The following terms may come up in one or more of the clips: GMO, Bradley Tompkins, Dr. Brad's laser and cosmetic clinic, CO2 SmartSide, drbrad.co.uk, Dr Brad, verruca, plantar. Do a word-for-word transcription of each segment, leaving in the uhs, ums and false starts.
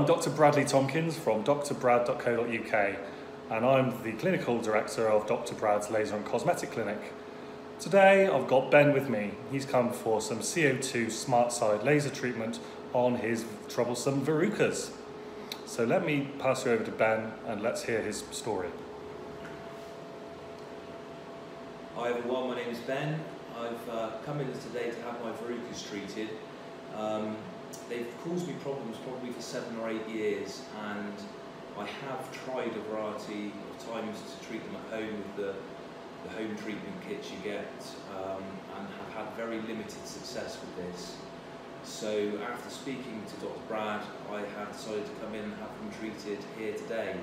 I'm Doctor Bradley Tompkins from D R brad dot co dot U K, and I'm the clinical director of Doctor Brad's Laser and Cosmetic Clinic. Today I've got Ben with me. He's come for some C O two SmartSide laser treatment on his troublesome verrucas. So let me pass you over to Ben and let's hear his story. Hi everyone, my name is Ben. I've uh, come in today to have my verrucas treated. Um, They've caused me problems probably for seven or eight years, and I have tried a variety of times to treat them at home with the, the home treatment kits you get, um, and have had very limited success with this. So after speaking to Doctor Brad, I have decided to come in and have them treated here today.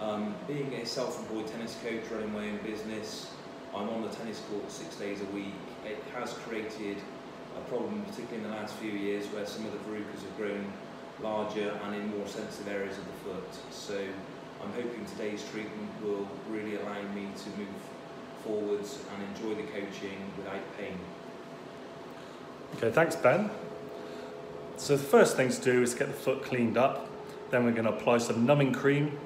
Um, being a self-employed tennis coach running my own business, I'm on the tennis court six days a week. It has created a problem, particularly in the last few years, where some of the verrucas have grown larger and in more sensitive areas of the foot. So I'm hoping today's treatment will really allow me to move forwards and enjoy the coaching without pain. Okay, thanks Ben. So the first thing to do is get the foot cleaned up, then we're going to apply some numbing cream,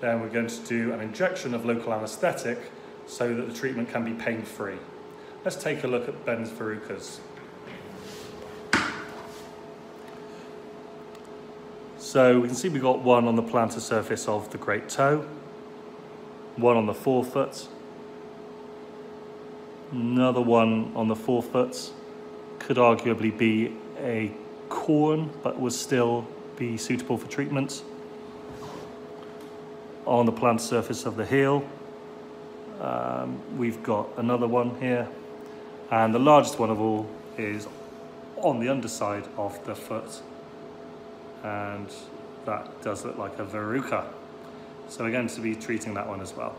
then we're going to do an injection of local anaesthetic so that the treatment can be pain-free. Let's take a look at Ben's verrucas. So we can see we've got one on the plantar surface of the great toe, one on the forefoot, another one on the forefoot, could arguably be a corn, but would still be suitable for treatment. On the plantar surface of the heel, um, we've got another one here, and the largest one of all is on the underside of the foot. And that does look like a verruca. So we're going to be treating that one as well.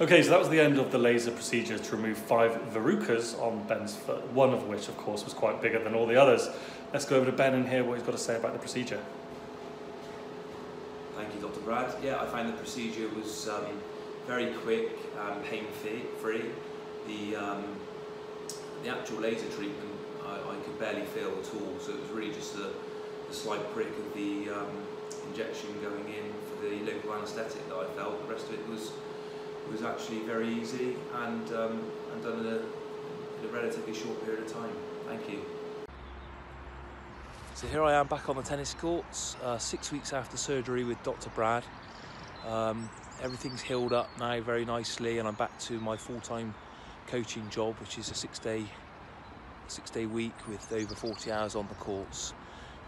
Okay, so that was the end of the laser procedure to remove five verrucas on Ben's foot, one of which, of course, was quite bigger than all the others. Let's go over to Ben and hear what he's got to say about the procedure. Thank you, Doctor Brad. Yeah, I found the procedure was um, very quick and pain-free. The, um, the actual laser treatment, I, I could barely feel at all, so it was really just a, a slight prick of the um, injection going in for the local anaesthetic that I felt. The rest of it was was actually very easy and, um, and done in a, in a relatively short period of time. Thank you. So here I am back on the tennis courts, uh, six weeks after surgery with Doctor Brad. Um, everything's healed up now very nicely, and I'm back to my full-time coaching job, which is a six-day six-day week with over forty hours on the course.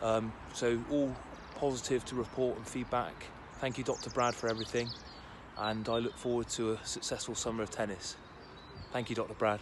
Um, so all positive to report and feedback. Thank you, Doctor Brad, for everything, and I look forward to a successful summer of tennis. Thank you, Doctor Brad.